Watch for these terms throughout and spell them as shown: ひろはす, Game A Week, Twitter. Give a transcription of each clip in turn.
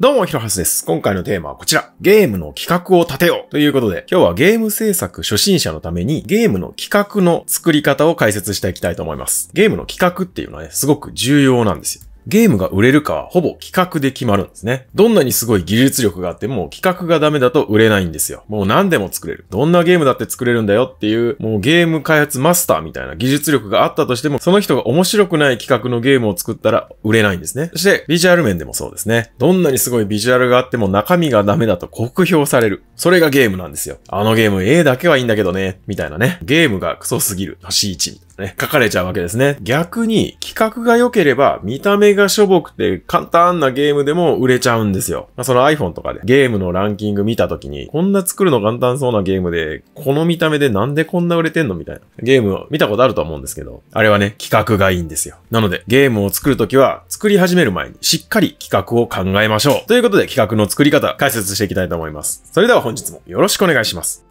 どうも、ひろはすです。今回のテーマはこちら。ゲームの企画を立てようということで、今日はゲーム制作初心者のためにゲームの企画の作り方を解説していきたいと思います。ゲームの企画っていうのはね、すごく重要なんですよ。ゲームが売れるかはほぼ企画で決まるんですね。どんなにすごい技術力があっても企画がダメだと売れないんですよ。もう何でも作れる。どんなゲームだって作れるんだよっていう、もうゲーム開発マスターみたいな技術力があったとしても、その人が面白くない企画のゲームを作ったら売れないんですね。そしてビジュアル面でもそうですね。どんなにすごいビジュアルがあっても中身がダメだと酷評される。それがゲームなんですよ。あのゲーム A だけはいいんだけどね。みたいなね。ゲームがクソすぎる。星1みたいな。書かれちゃうわけですね。逆に企画が良ければ見た目がしょぼくて簡単なゲームでも売れちゃうんですよ。その iPhone とかでゲームのランキング見た時にこんな作るの簡単そうなゲームでこの見た目でなんでこんな売れてんのみたいなゲームを見たことあると思うんですけど、あれはね、企画がいいんですよ。なのでゲームを作るときは作り始める前にしっかり企画を考えましょう。ということで企画の作り方解説していきたいと思います。それでは本日もよろしくお願いします。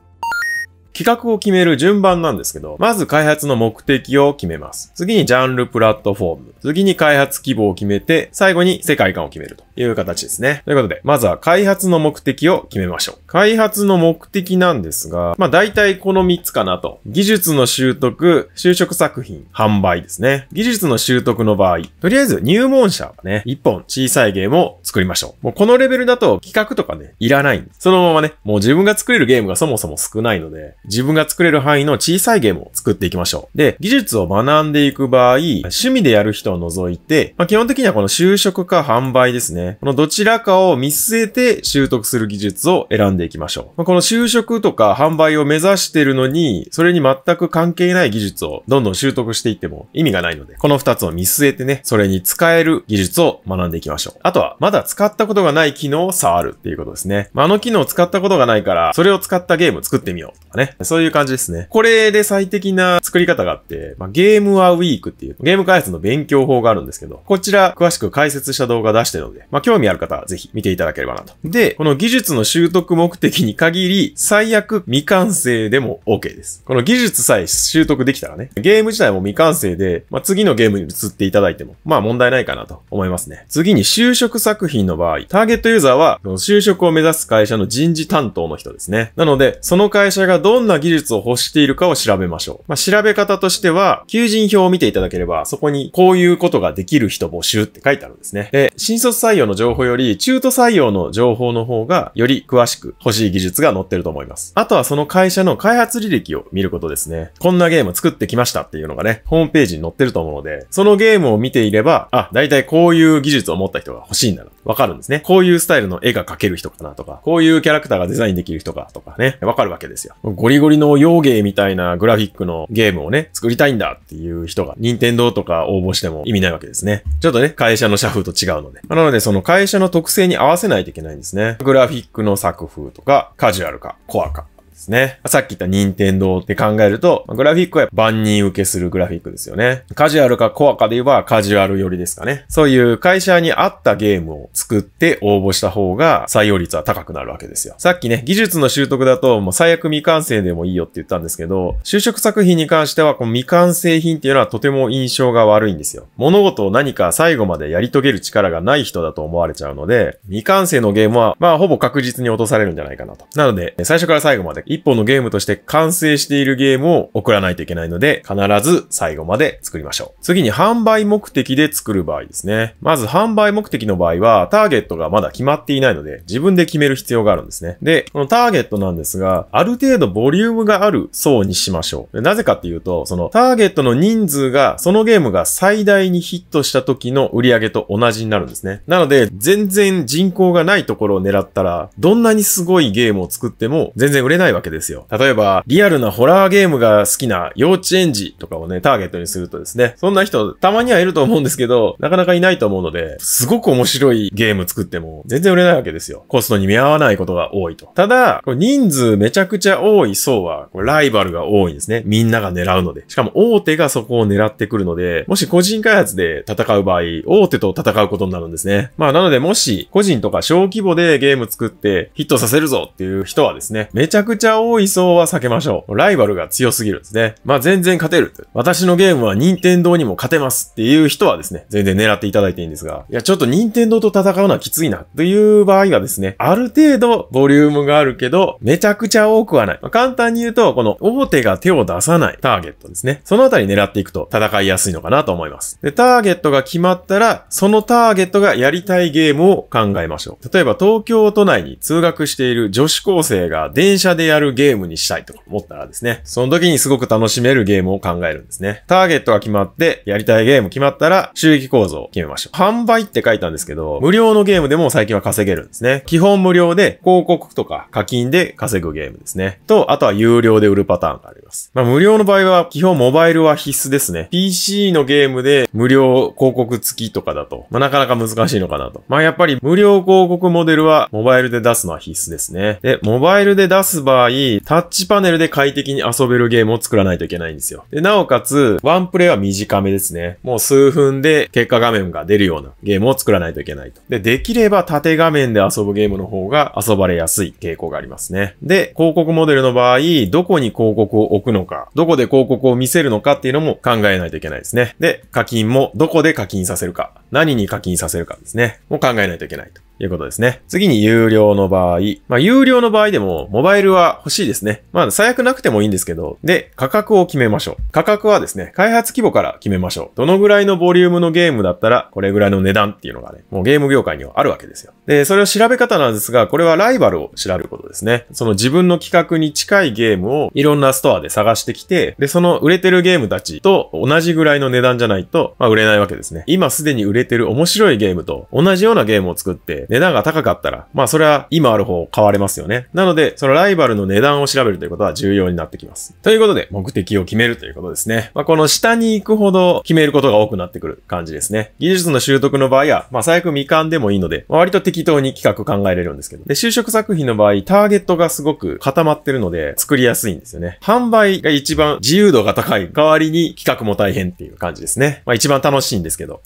企画を決める順番なんですけど、まず開発の目的を決めます。次にジャンル、プラットフォーム。次に開発規模を決めて、最後に世界観を決めるという形ですね。ということで、まずは開発の目的を決めましょう。開発の目的なんですが、まあ大体この3つかなと。技術の習得、就職作品、販売ですね。技術の習得の場合、とりあえず入門者はね、1本小さいゲームを作りましょう。もうこのレベルだと企画とかね、いらないんです。そのままね、もう自分が作れるゲームがそもそも少ないので、自分が作れる範囲の小さいゲームを作っていきましょう。で、技術を学んでいく場合、趣味でやる人を除いて、まあ、基本的にはこの就職か販売ですね。このどちらかを見据えて習得する技術を選んでいきましょう。まあ、この就職とか販売を目指してるのに、それに全く関係ない技術をどんどん習得していっても意味がないので、この2つを見据えてね、それに使える技術を学んでいきましょう。あとは、まだ使ったことがない機能を触るっていうことですね。まあ、あの機能を使ったことがないから、それを使ったゲームを作ってみようとかね。そういう感じですね。これで最適な作り方があって、まあ、ゲームはウィークっていうゲーム開発の勉強法があるんですけど、こちら詳しく解説した動画出してるので、まあ、興味ある方はぜひ見ていただければなと。で、この技術の習得目的に限り、最悪未完成でも OK です。この技術さえ習得できたらね、ゲーム自体も未完成で、まあ、次のゲームに移っていただいても、まあ、問題ないかなと思いますね。次に就職作品の場合、ターゲットユーザーは、就職を目指す会社の人事担当の人ですね。なので、その会社がどんな技術を欲しているかを調べましょう。まあ、調べ方としては、求人票を見ていただければ、そこにこういうことができる人募集って書いてあるんですね。で、新卒採用の情報より、中途採用の情報の方が、より詳しく欲しい技術が載ってると思います。あとはその会社の開発履歴を見ることですね。こんなゲーム作ってきましたっていうのがね、ホームページに載ってると思うので、そのゲームを見ていれば、あ、だいたいこういう技術を持った人が欲しいんだな。わかるんですね。こういうスタイルの絵が描ける人かなとか、こういうキャラクターがデザインできる人かとかね、わかるわけですよ。ゴリゴリの洋芸みたいなグラフィックのゲームをね、作りたいんだっていう人が、任天堂とか応募しても意味ないわけですね。ちょっとね、会社の社風と違うので。なので、その会社の特性に合わせないといけないんですね。グラフィックの作風とか、カジュアルか、コアか。ですね。さっき言った任天堂って考えると、グラフィックは万人受けするグラフィックですよね。カジュアルかコアかで言えばカジュアル寄りですかね。そういう会社に合ったゲームを作って応募した方が採用率は高くなるわけですよ。さっきね、技術の習得だともう最悪未完成でもいいよって言ったんですけど、就職作品に関してはこの未完成品っていうのはとても印象が悪いんですよ。物事を何か最後までやり遂げる力がない人だと思われちゃうので、未完成のゲームはまあほぼ確実に落とされるんじゃないかなと。なので、最初から最後まで一本のゲームとして完成しているゲームを送らないといけないので、必ず最後まで作りましょう。次に販売目的で作る場合ですね。まず販売目的の場合は、ターゲットがまだ決まっていないので、自分で決める必要があるんですね。で、このターゲットなんですが、ある程度ボリュームがある層にしましょう。なぜかっていうと、そのターゲットの人数が、そのゲームが最大にヒットした時の売り上げと同じになるんですね。なので、全然人口がないところを狙ったら、どんなにすごいゲームを作っても、全然売れないわけですよ。例えば、リアルなホラーゲームが好きな幼稚園児とかをね、ターゲットにするとですね、そんな人たまにはいると思うんですけど、なかなかいないと思うので、すごく面白いゲーム作っても全然売れないわけですよ。コストに見合わないことが多いと。ただ、人数めちゃくちゃ多い層は、ライバルが多いんですね。みんなが狙うので。しかも大手がそこを狙ってくるので、もし個人開発で戦う場合、大手と戦うことになるんですね。まあなので、もし個人とか小規模でゲーム作ってヒットさせるぞっていう人はですね、めちゃくちゃ多い層は避けましょう。ライバルが強すぎるんですね。まあ全然勝てる。私のゲームは任天堂にも勝てますっていう人はですね、全然狙っていただいていいんですが、いやちょっと任天堂と戦うのはきついなという場合はですね、ある程度ボリュームがあるけど、めちゃくちゃ多くはない。まあ、簡単に言うと、この大手が手を出さないターゲットですね。そのあたり狙っていくと戦いやすいのかなと思います。で、ターゲットが決まったら、そのターゲットがやりたいゲームを考えましょう。例えば東京都内に通学している女子高生が電車でやるゲームにしたいと思ったらですね、その時にすごく楽しめるゲームを考えるんですね。ターゲットが決まって、やりたいゲーム決まったら、収益構造を決めましょう。販売って書いたんですけど、無料のゲームでも最近は稼げるんですね。基本無料で、広告とか課金で稼ぐゲームですね。と、あとは有料で売るパターンがあります。まあ無料の場合は、基本モバイルは必須ですね。PC のゲームで無料広告付きとかだと、まあなかなか難しいのかなと。まあやっぱり無料広告モデルは、モバイルで出すのは必須ですね。で、モバイルで出す場合、タッチパネルで快適に遊べるゲームを作らないといけないんですよ。で、なおかつ、ワンプレイは短めですね。もう数分で結果画面が出るようなゲームを作らないといけないと。で、できれば縦画面で遊ぶゲームの方が遊ばれやすい傾向がありますね。で、広告モデルの場合、どこに広告を置くのか、どこで広告を見せるのかっていうのも考えないといけないですね。で、課金もどこで課金させるか、何に課金させるかですね。もう考えないといけないと。いうことですね。次に有料の場合。まあ、有料の場合でも、モバイルは欲しいですね。まあ、最悪なくてもいいんですけど、で、価格を決めましょう。価格はですね、開発規模から決めましょう。どのぐらいのボリュームのゲームだったら、これぐらいの値段っていうのがね、もうゲーム業界にはあるわけですよ。で、それを調べ方なんですが、これはライバルを調べることですね。その自分の企画に近いゲームをいろんなストアで探してきて、で、その売れてるゲームたちと同じぐらいの値段じゃないと、まあ、売れないわけですね。今すでに売れてる面白いゲームと同じようなゲームを作って、値段が高かったら、まあそれは今ある方を買われますよね。なので、そのライバルの値段を調べるということは重要になってきます。ということで、目的を決めるということですね。まあこの下に行くほど決めることが多くなってくる感じですね。技術の習得の場合は、まあ最悪未完でもいいので、割と適当に企画考えれるんですけど。で、就職作品の場合、ターゲットがすごく固まってるので、作りやすいんですよね。販売が一番自由度が高い代わりに企画も大変っていう感じですね。まあ一番楽しいんですけど。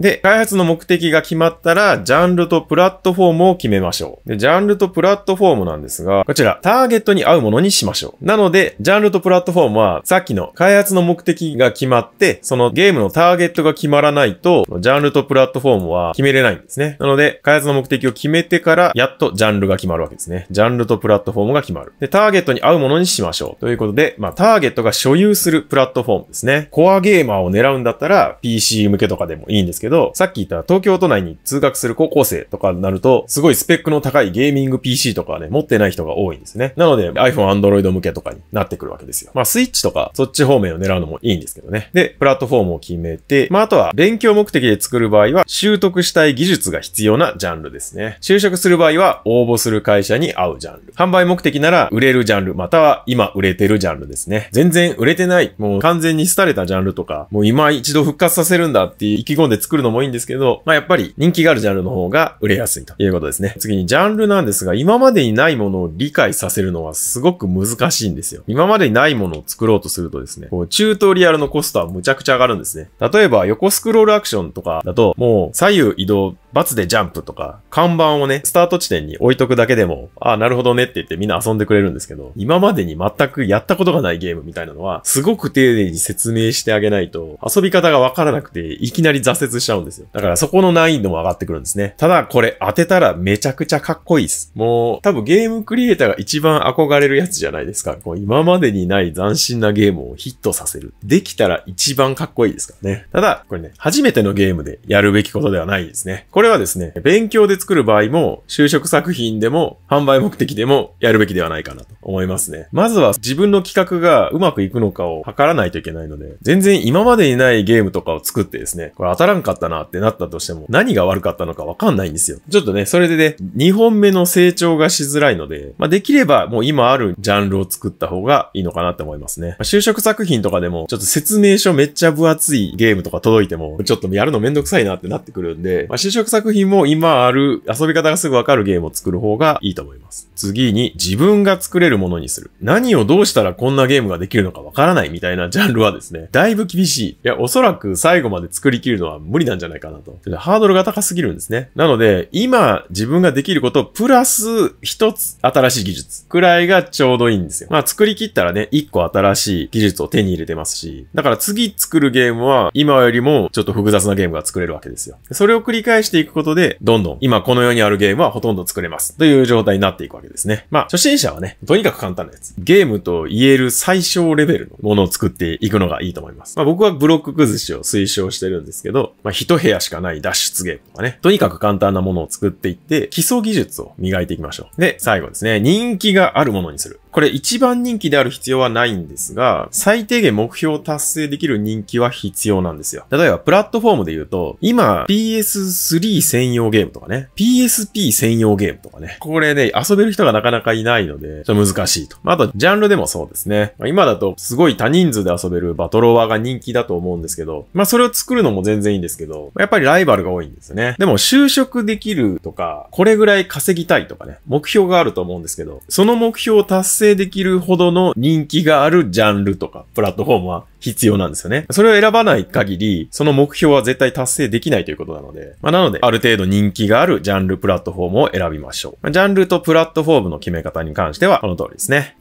で、開発の目的が決まったら、ジャンルとプラットフォームを決めましょう。で、ジャンルとプラットフォームなんですが、こちら、ターゲットに合うものにしましょう。なので、ジャンルとプラットフォームは、さっきの開発の目的が決まって、そのゲームのターゲットが決まらないと、ジャンルとプラットフォームは決めれないんですね。なので、開発の目的を決めてから、やっとジャンルが決まるわけですね。ジャンルとプラットフォームが決まる。で、ターゲットに合うものにしましょう。ということで、まあ、ターゲットが所有するプラットフォームですね。コアゲーマーを狙うんだったら、PC 向けとかでもいいんですけど、さっき言った東京都内に通学する高校生とかになると、すごいスペックの高いゲーミング PC とかはね、持ってない人が多いんですね。なので iPhone、Android 向けとかになってくるわけですよ。まあスイッチとかそっち方面を狙うのもいいんですけどね。で、プラットフォームを決めて、まああとは勉強目的で作る場合は、習得したい技術が必要なジャンルですね。就職する場合は、応募する会社に合うジャンル。販売目的なら、売れるジャンル、または今売れてるジャンルですね。全然売れてない、もう完全に廃れたジャンルとか、もう今一度復活させるんだって意気込んで作るのもいいんですけど、まあ、やっぱり人気があるジャンルの方が売れやすいということですね。次にジャンルなんですが、今までにないものを理解させるのはすごく難しいんですよ。今までにないものを作ろうとするとですね、こうチュートリアルのコストはむちゃくちゃ上がるんですね。例えば横スクロールアクションとかだと、もう左右移動×でジャンプとか、看板をね、スタート地点に置いとくだけでも、ああ、なるほどねって言ってみんな遊んでくれるんですけど、今までに全くやったことがないゲームみたいなのは、すごく丁寧に説明してあげないと、遊び方がわからなくて、いきなり挫折しちゃうんですよ。だからそこの難易度も上がってくるんですね。ただこれ当てたらめちゃくちゃかっこいいです。もう、多分ゲームクリエイターが一番憧れるやつじゃないですか。こう今までにない斬新なゲームをヒットさせる。できたら一番かっこいいですからね。ただ、これね、初めてのゲームでやるべきことではないですね。これはですね、勉強で作る場合も、就職作品でも、販売目的でも、やるべきではないかなと思いますね。まずは自分の企画がうまくいくのかを測らないといけないので、全然今までにないゲームとかを作ってですね、これ当たらんかったなってなったとしても、何が悪かったのかわかんないんですよ。ちょっとね、それでね、2本目の成長がしづらいので、まあ、できればもう今あるジャンルを作った方がいいのかなって思いますね。まあ、就職作品とかでも、ちょっと説明書めっちゃ分厚いゲームとか届いても、ちょっとやるのめんどくさいなってなってくるんで、まあ、就職各作品も今ある遊び方がすぐわかるゲームを作る方がいいと思います。次に自分が作れるものにする。何をどうしたらこんなゲームができるのかわからないみたいなジャンルはですね、だいぶ厳しい。いや、おそらく最後まで作り切るのは無理なんじゃないかなと。ハードルが高すぎるんですね。なので、今自分ができることプラス一つ新しい技術くらいがちょうどいいんですよ。まあ作り切ったらね、一個新しい技術を手に入れてますし、だから次作るゲームは今よりもちょっと複雑なゲームが作れるわけですよ。それを繰り返していくことで、どんどん今この世にあるゲームはほとんど作れますという状態になっていくわけですね。まあ初心者はね、とにかく簡単なやつ。ゲームと言える最小レベルのものを作っていくのがいいと思います。まあ僕はブロック崩しを推奨してるんですけど、まあ一部屋しかない脱出ゲームとかね、とにかく簡単なものを作っていって、基礎技術を磨いていきましょう。で、最後ですね、人気があるものにする。これ一番人気である必要はないんですが、最低限目標を達成できる人気は必要なんですよ。例えばプラットフォームで言うと、今 PS3 専用ゲームとかね、PSP 専用ゲームとかね、これね、遊べる人がなかなかいないので、ちょっと難しいと。あと、ジャンルでもそうですね。今だとすごい多人数で遊べるバトロワーが人気だと思うんですけど、まあそれを作るのも全然いいんですけど、やっぱりライバルが多いんですよね。でも就職できるとか、これぐらい稼ぎたいとかね、目標があると思うんですけど、その目標を達成できるほどの人気があるジャンルとか、プラットフォームは必要なんですよね。それを選ばない限り、その目標は絶対達成できないということなので、まあなので、ある程度人気があるジャンルプラットフォームを選びましょう。ジャンルとプラットフォームの決め方に関しては、この通りですね。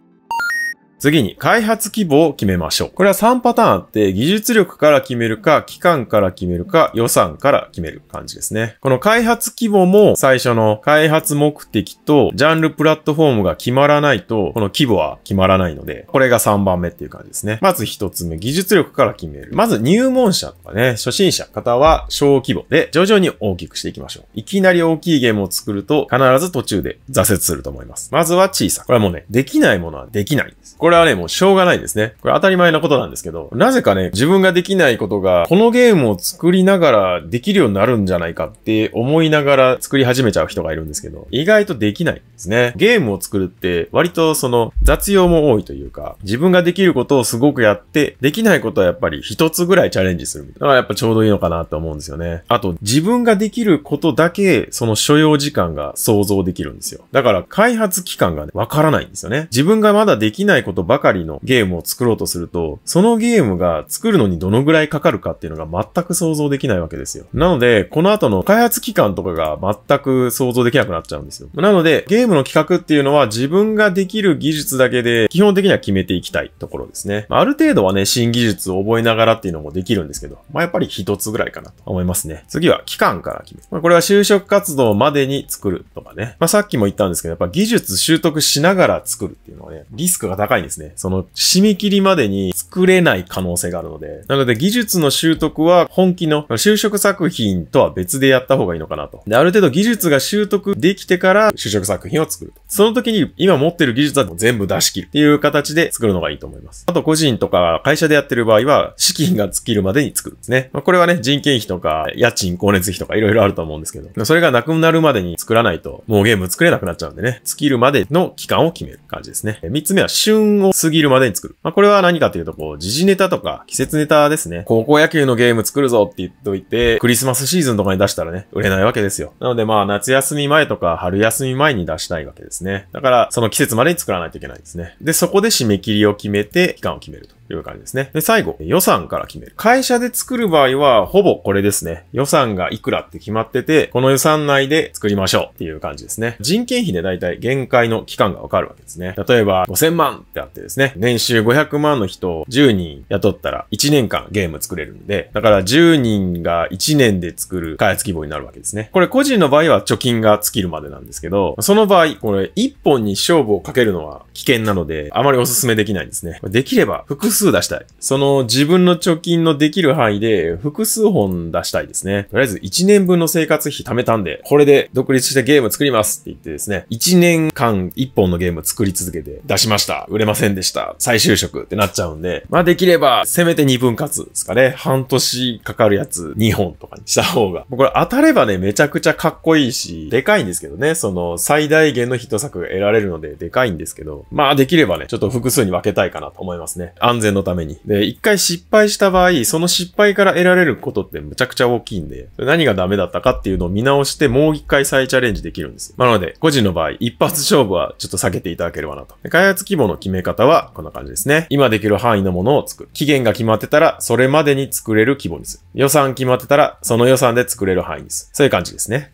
次に、開発規模を決めましょう。これは3パターンあって、技術力から決めるか、期間から決めるか、予算から決める感じですね。この開発規模も、最初の開発目的と、ジャンルプラットフォームが決まらないと、この規模は決まらないので、これが3番目っていう感じですね。まず1つ目、技術力から決める。まず入門者とかね、初心者方は小規模で、徐々に大きくしていきましょう。いきなり大きいゲームを作ると、必ず途中で挫折すると思います。まずは小さく。これはもうね、できないものはできないんです。これはね、もうしょうがないですね。これ当たり前のことなんですけど、なぜかね、自分ができないことが、このゲームを作りながらできるようになるんじゃないかって思いながら作り始めちゃう人がいるんですけど、意外とできないんですね。ゲームを作るって、割とその雑用も多いというか、自分ができることをすごくやって、できないことはやっぱり一つぐらいチャレンジするみたいな。だからやっぱちょうどいいのかなと思うんですよね。あと、自分ができることだけ、その所要時間が想像できるんですよ。だから開発期間がね、わからないんですよね。自分がまだできないことばかりのゲームを作ろうとすると、そのゲームが作るのにどのぐらいかかるかっていうのが全く想像できないわけですよ。なので、この後の開発期間とかが全く想像できなくなっちゃうんですよ。なので、ゲームの企画っていうのは自分ができる技術だけで基本的には決めていきたいところですね。ある程度はね、新技術を覚えながらっていうのもできるんですけど、まあやっぱり一つぐらいかなと思いますね。次は期間から決める。これは就職活動までに作るとかね。まあさっきも言ったんですけど、やっぱ技術習得しながら作るっていうのはね、リスクが高いですね。その締め切りまでに作れない可能性があるので。なので技術の習得は本気の就職作品とは別でやった方がいいのかなと。で、ある程度技術が習得できてから就職作品を作る。その時に今持ってる技術は全部出し切るっていう形で作るのがいいと思います。あと個人とか会社でやってる場合は資金が尽きるまでに作るんですね。まあ、これはね、人件費とか家賃、光熱費とかいろいろあると思うんですけど、それがなくなるまでに作らないともうゲーム作れなくなっちゃうんでね、尽きるまでの期間を決める感じですね。3つ目はを過ぎるまでに作る。まあ、これは何かというと、こう、時事ネタとか、季節ネタですね。高校野球のゲーム作るぞって言っといて、クリスマスシーズンとかに出したらね、売れないわけですよ。なのでまあ、夏休み前とか、春休み前に出したいわけですね。だから、その季節までに作らないといけないですね。で、そこで締め切りを決めて、期間を決めると。いう感じですね。で、最後、予算から決める。会社で作る場合は、ほぼこれですね。予算がいくらって決まってて、この予算内で作りましょうっていう感じですね。人件費でだいたい限界の期間がわかるわけですね。例えば、5000万ってあってですね、年収500万の人を10人雇ったら1年間ゲーム作れるんで、だから10人が1年で作る開発規模になるわけですね。これ個人の場合は貯金が尽きるまでなんですけど、その場合、これ1本に勝負をかけるのは危険なので、あまりお勧めできないんですね。できれば複数複数出したい。その自分の貯金のできる範囲で複数本出したいですね。とりあえず1年分の生活費貯めたんで、これで独立してゲーム作りますって言ってですね、1年間1本のゲーム作り続けて出しました。売れませんでした。再就職ってなっちゃうんで、まあできればせめて2分割ですかね。半年かかるやつ2本とかにした方が。これ当たればね、めちゃくちゃかっこいいし、でかいんですけどね。その最大限のヒット作が得られるのででかいんですけど、まあできればね、ちょっと複数に分けたいかなと思いますね。安全全のために。で、一回失敗した場合、その失敗から得られることってむちゃくちゃ大きいんで、何がダメだったかっていうのを見直して、もう一回再チャレンジできるんですよ。なので、個人の場合、一発勝負はちょっと避けていただければなと。で、開発規模の決め方は、こんな感じですね。今できる範囲のものを作る。期限が決まってたら、それまでに作れる規模にする。予算決まってたら、その予算で作れる範囲にする。そういう感じですね。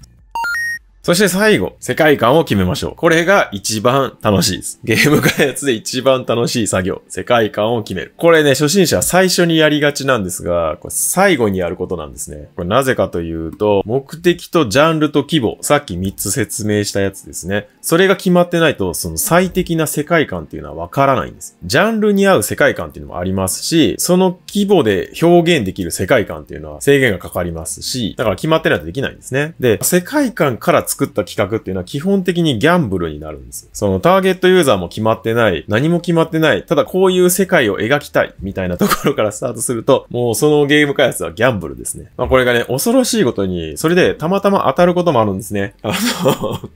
そして最後、世界観を決めましょう。これが一番楽しいです。ゲーム開発で一番楽しい作業。世界観を決める。これね、初心者は最初にやりがちなんですが、これ最後にやることなんですね。これなぜかというと、目的とジャンルと規模、さっき3つ説明したやつですね。それが決まってないと、その最適な世界観っていうのはわからないんです。ジャンルに合う世界観っていうのもありますし、その規模で表現できる世界観っていうのは制限がかかりますし、だから決まってないとできないんですね。で、世界観から作った企画っていうのは基本的にギャンブルになるんです。そのターゲットユーザーも決まってない、何も決まってない、ただこういう世界を描きたいみたいなところからスタートすると、もうそのゲーム開発はギャンブルですね。まあこれがね、恐ろしいことに、それでたまたま当たることもあるんですね。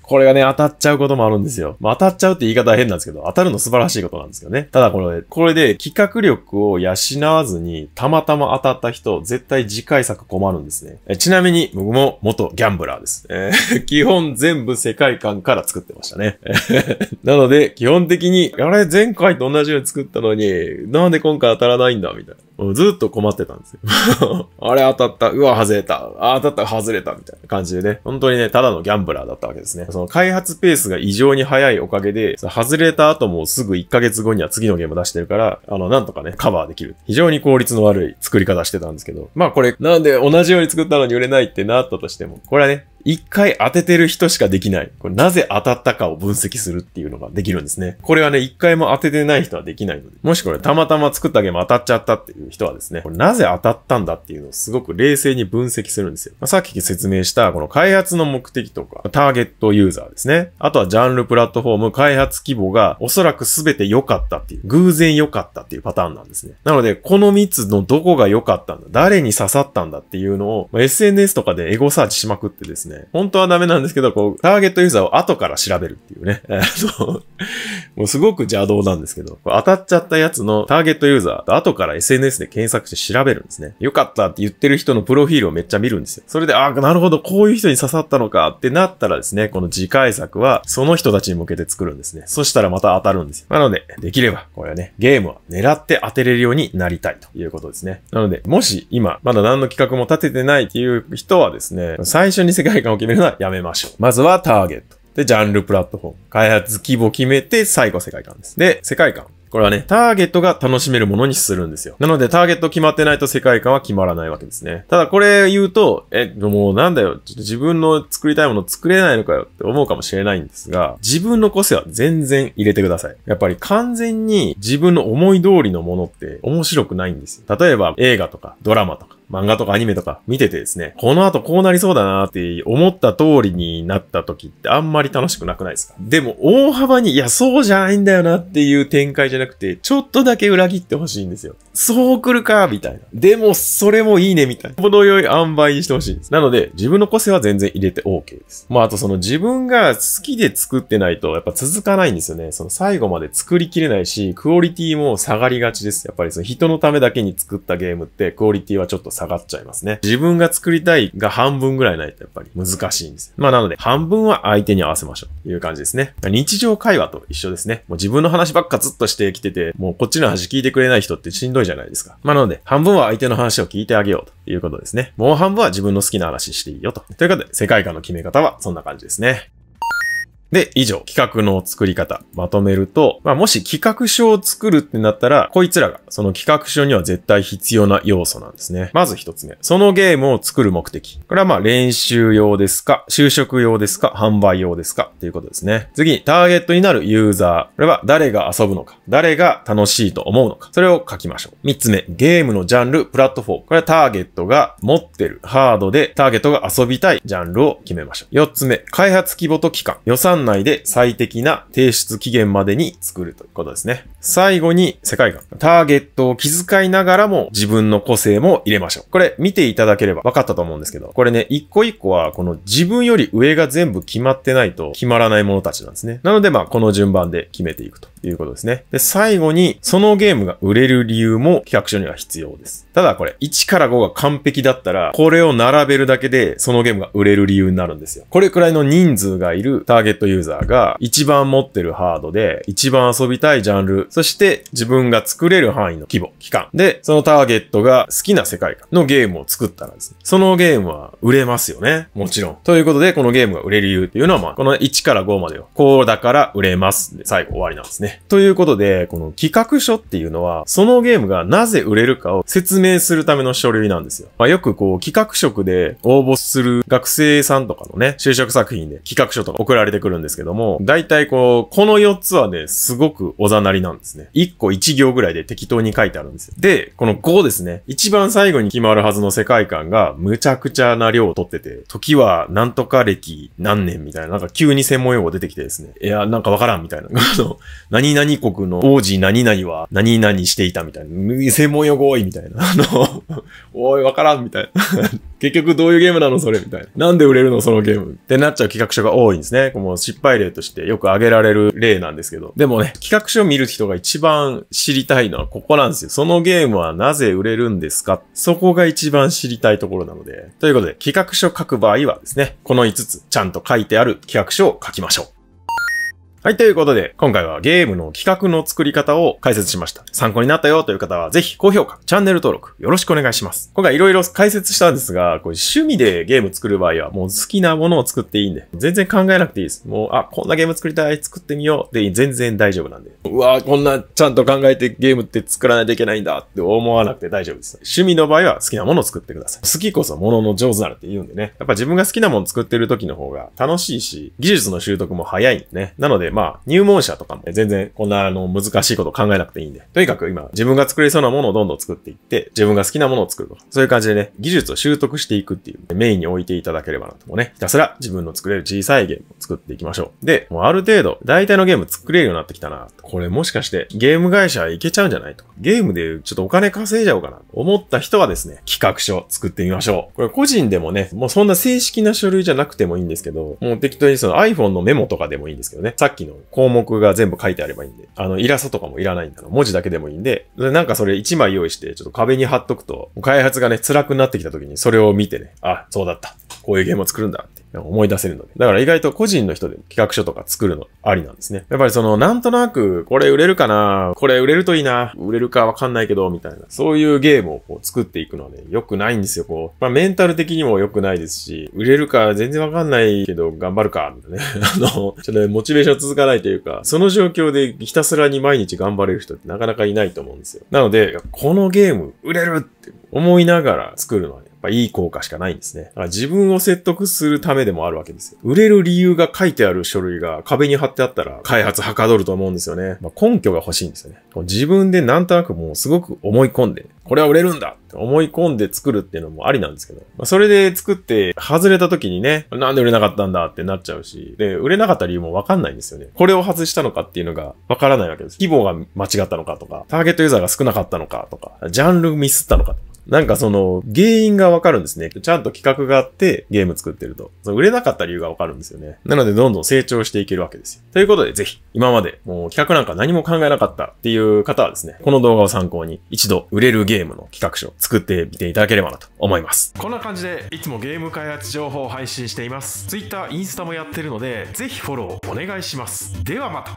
これがね、当たっちゃうこともあるんですよ。まあ当たっちゃうって言い方は変なんですけど、当たるの素晴らしいことなんですけどね。ただこれで企画力を養わずに、たまたま当たった人、絶対次回作困るんですね。ちなみに、僕も元ギャンブラーです。基本全部世界観から作ってましたね。なので、基本的に、あれ、前回と同じように作ったのに、なんで今回当たらないんだ、みたいな。ずっと困ってたんですよ。あれ当たった、うわ、外れた、あ、当たった、外れた、みたいな感じでね。本当にね、ただのギャンブラーだったわけですね。その開発ペースが異常に早いおかげで、外れた後もすぐ1ヶ月後には次のゲーム出してるから、なんとかね、カバーできる。非常に効率の悪い作り方してたんですけど。まあこれ、なんで同じように作ったのに売れないってなったとしても、これはね、一回当ててる人しかできない。これなぜ当たったかを分析するっていうのができるんですね。これはね、一回も当ててない人はできないので。もしこれたまたま作ったゲーム当たっちゃったっていう人はですね、これなぜ当たったんだっていうのをすごく冷静に分析するんですよ。まあ、さっき説明したこの開発の目的とか、ターゲットユーザーですね。あとはジャンルプラットフォーム、開発規模がおそらく全て良かったっていう、偶然良かったっていうパターンなんですね。なので、この3つのどこが良かったんだ、誰に刺さったんだっていうのを、まあ、SNS とかでエゴサーチしまくってですね、本当はダメなんですけど、こう、ターゲットユーザーを後から調べるっていうね。もうすごく邪道なんですけど、当たっちゃったやつのターゲットユーザーと後から SNS で検索して調べるんですね。良かったって言ってる人のプロフィールをめっちゃ見るんですよ。それで、ああ、なるほど、こういう人に刺さったのかってなったらですね、この次回作はその人たちに向けて作るんですね。そしたらまた当たるんですよ。なので、できれば、これはね、ゲームは狙って当てれるようになりたいということですね。なので、もし今、まだ何の企画も立ててないっていう人はですね、最初に世界観を決めるのはやめましょう。まずはターゲット。で、ジャンルプラットフォーム。開発規模決めて、最後世界観です。で、世界観。これはね、ターゲットが楽しめるものにするんですよ。なので、ターゲット決まってないと世界観は決まらないわけですね。ただ、これ言うと、もうなんだよ、ちょっと自分の作りたいもの作れないのかよって思うかもしれないんですが、自分の個性は全然入れてください。やっぱり完全に自分の思い通りのものって面白くないんですよ。例えば、映画とかドラマとか。漫画とかアニメとか見ててですね、この後こうなりそうだなーって思った通りになった時ってあんまり楽しくなくないですか？でも大幅に、いや、そうじゃないんだよなっていう展開じゃなくて、ちょっとだけ裏切ってほしいんですよ。そう来るかみたいな。でも、それもいいねみたいな。程よい塩梅にしてほしいです。なので、自分の個性は全然入れて OK です。まあ、あとその自分が好きで作ってないとやっぱ続かないんですよね。その最後まで作りきれないし、クオリティも下がりがちです。やっぱりその人のためだけに作ったゲームってクオリティはちょっと下がっちゃいますね。自分が作りたいが半分ぐらいないとやっぱり難しいんですよ。まあなので半分は相手に合わせましょうという感じですね。日常会話と一緒ですね。もう自分の話ばっかずっとしてきてて、もうこっちの話聞いてくれない人ってしんどいじゃないですか。まあなので半分は相手の話を聞いてあげようということですね。もう半分は自分の好きな話していいよと。ということで世界観の決め方はそんな感じですね。で、以上、企画の作り方、まとめると、まあ、もし企画書を作るってなったら、こいつらが、その企画書には絶対必要な要素なんですね。まず一つ目。そのゲームを作る目的。これはまあ、練習用ですか、就職用ですか、販売用ですか、ということですね。次に、ターゲットになるユーザー。これは誰が遊ぶのか、誰が楽しいと思うのか、それを書きましょう。三つ目、ゲームのジャンル、プラットフォーム。これはターゲットが持ってるハードで、ターゲットが遊びたいジャンルを決めましょう。四つ目、開発規模と期間。予算内で最適な提出期限までに作るということですね。最後に世界観。ターゲットを気遣いながらも自分の個性も入れましょう。これ見ていただければ分かったと思うんですけど、これね、一個一個はこの自分より上が全部決まってないと決まらないものたちなんですね。なのでまあこの順番で決めていくということですね。で、最後にそのゲームが売れる理由も企画書には必要です。ただこれ1から5が完璧だったら、これを並べるだけでそのゲームが売れる理由になるんですよ。これくらいの人数がいるターゲットユーザーが一番持ってるハードで、一番遊びたいジャンル、そして自分が作れる範囲の規模、期間で、そのターゲットが好きな世界観のゲームを作ったらですね、そのゲームは売れますよね。もちろん。ということで、このゲームが売れる理由っていうのは、まあ、この1から5までを、こうだから売れます。で、最後終わりなんですね。ということで、この企画書っていうのは、そのゲームがなぜ売れるかを説明するための書類なんですよ。まあ、よくこう、企画職で応募する学生さんとかのね、就職作品で企画書とか送られてくるんですけども、大体こう、この4つはね、すごくおざなりなんですね。1個1行ぐらいで適当に書いてあるんですよ。で、この5ですね。一番最後に決まるはずの世界観がむちゃくちゃな量を取ってて、時はなんとか歴何年みたいな、なんか急に専門用語出てきてですね。いや、なんかわからんみたいな。何々国の王子何々は何々していたみたいな。専門用語多いみたいな。おいわからんみたいな。結局どういうゲームなのそれみたいな。なんで売れるのそのゲームってなっちゃう企画書が多いんですね。もう失敗例としてよく挙げられる例なんですけど。でもね、企画書を見る人が一番知りたいのはここなんですよ。そのゲームはなぜ売れるんですか？そこが一番知りたいところなので。ということで、企画書を書く場合はですね、この5つちゃんと書いてある企画書を書きましょう。はい、ということで、今回はゲームの企画の作り方を解説しました。参考になったよという方は、ぜひ高評価、チャンネル登録、よろしくお願いします。今回いろいろ解説したんですが、こう趣味でゲーム作る場合は、もう好きなものを作っていいんで、全然考えなくていいです。もう、あ、こんなゲーム作りたい、作ってみようで、全然大丈夫なんで。うわぁ、こんなちゃんと考えてゲームって作らないといけないんだって思わなくて大丈夫です。趣味の場合は好きなものを作ってください。好きこそものの上手なるって言うんでね。やっぱ自分が好きなものを作ってる時の方が楽しいし、技術の習得も早いんでね。なので、まあ、入門者とかも全然こんな難しいこと考えなくていいんで。とにかく今、自分が作れそうなものをどんどん作っていって、自分が好きなものを作ると。そういう感じでね、技術を習得していくっていうメインに置いていただければなともね。ひたすら自分の作れる小さいゲームを作っていきましょう。で、もうある程度、大体のゲーム作れるようになってきたな。これもしかしてゲーム会社いけちゃうんじゃないとか。ゲームでちょっとお金稼いじゃおうかなと思った人はですね、企画書作ってみましょう。これ個人でもね、もうそんな正式な書類じゃなくてもいいんですけど、もう適当にその iPhone のメモとかでもいいんですけどね。さっきの項目が全部書いてあればいいんで、イラストとかもいらないんだな。文字だけでもいいんで、なんかそれ1枚用意して、ちょっと壁に貼っとくと、開発がね、辛くなってきた時にそれを見てね、あ、そうだった。こういうゲームを作るんだって思い出せるので。だから意外と個人の人で企画書とか作るのありなんですね。やっぱりその、なんとなく、これ売れるかな、これ売れるといいな、売れるかわかんないけど、みたいな。そういうゲームをこう作っていくのはね、良くないんですよ、こう。まあメンタル的にも良くないですし、売れるか全然わかんないけど、頑張るか、みたいなね。ちょっとね、モチベーション続かないというか、その状況でひたすらに毎日頑張れる人ってなかなかいないと思うんですよ。なので、このゲーム売れるって思いながら作るのはね、やっぱいい効果しかないんですね。だから自分を説得するためでもあるわけですよ。売れる理由が書いてある書類が壁に貼ってあったら開発はかどると思うんですよね。まあ、根拠が欲しいんですよね。自分でなんとなくもうすごく思い込んで、これは売れるんだって思い込んで作るっていうのもありなんですけど、まあ、それで作って外れた時にね、なんで売れなかったんだってなっちゃうし、で、売れなかった理由もわかんないんですよね。これを外したのかっていうのがわからないわけです。規模が間違ったのかとか、ターゲットユーザーが少なかったのかとか、ジャンルミスったのかとか。なんかその、原因がわかるんですね。ちゃんと企画があってゲーム作ってると。売れなかった理由がわかるんですよね。なのでどんどん成長していけるわけですよ。ということでぜひ、今までもう企画なんか何も考えなかったっていう方はですね、この動画を参考に一度売れるゲームの企画書を作ってみていただければなと思います。こんな感じでいつもゲーム開発情報を配信しています。Twitter、インスタもやってるので、ぜひフォローお願いします。ではまた。